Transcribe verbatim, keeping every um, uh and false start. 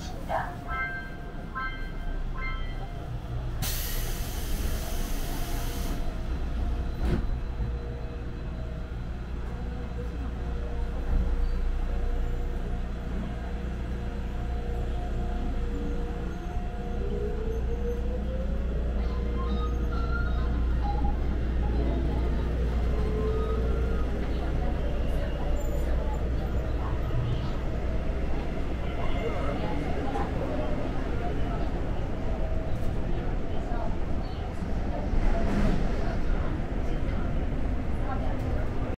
情的。